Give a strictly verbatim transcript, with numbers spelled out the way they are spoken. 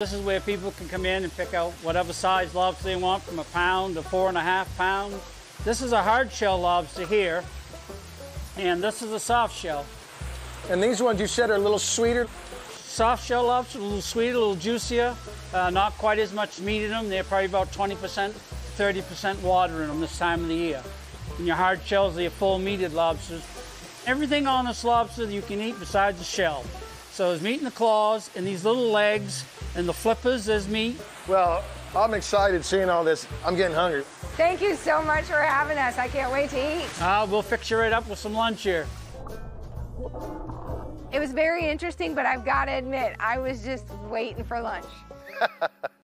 This is where people can come in and pick out whatever size lobster they want, from a pound to four and a half pounds. This is a hard shell lobster here, and this is a soft shell. And these ones you said are a little sweeter? Soft shell lobster, a little sweeter, a little juicier, uh, not quite as much meat in them. They're probably about twenty percent, thirty percent water in them this time of the year. And your hard shells are your full meated lobsters. Everything on this lobster you can eat besides the shell. So there's meat in the claws, and these little legs, and the flippers, there's meat. Well, I'm excited seeing all this. I'm getting hungry. Thank you so much for having us. I can't wait to eat. Uh, we'll fix you right up with some lunch here. It was very interesting, but I've got to admit, I was just waiting for lunch.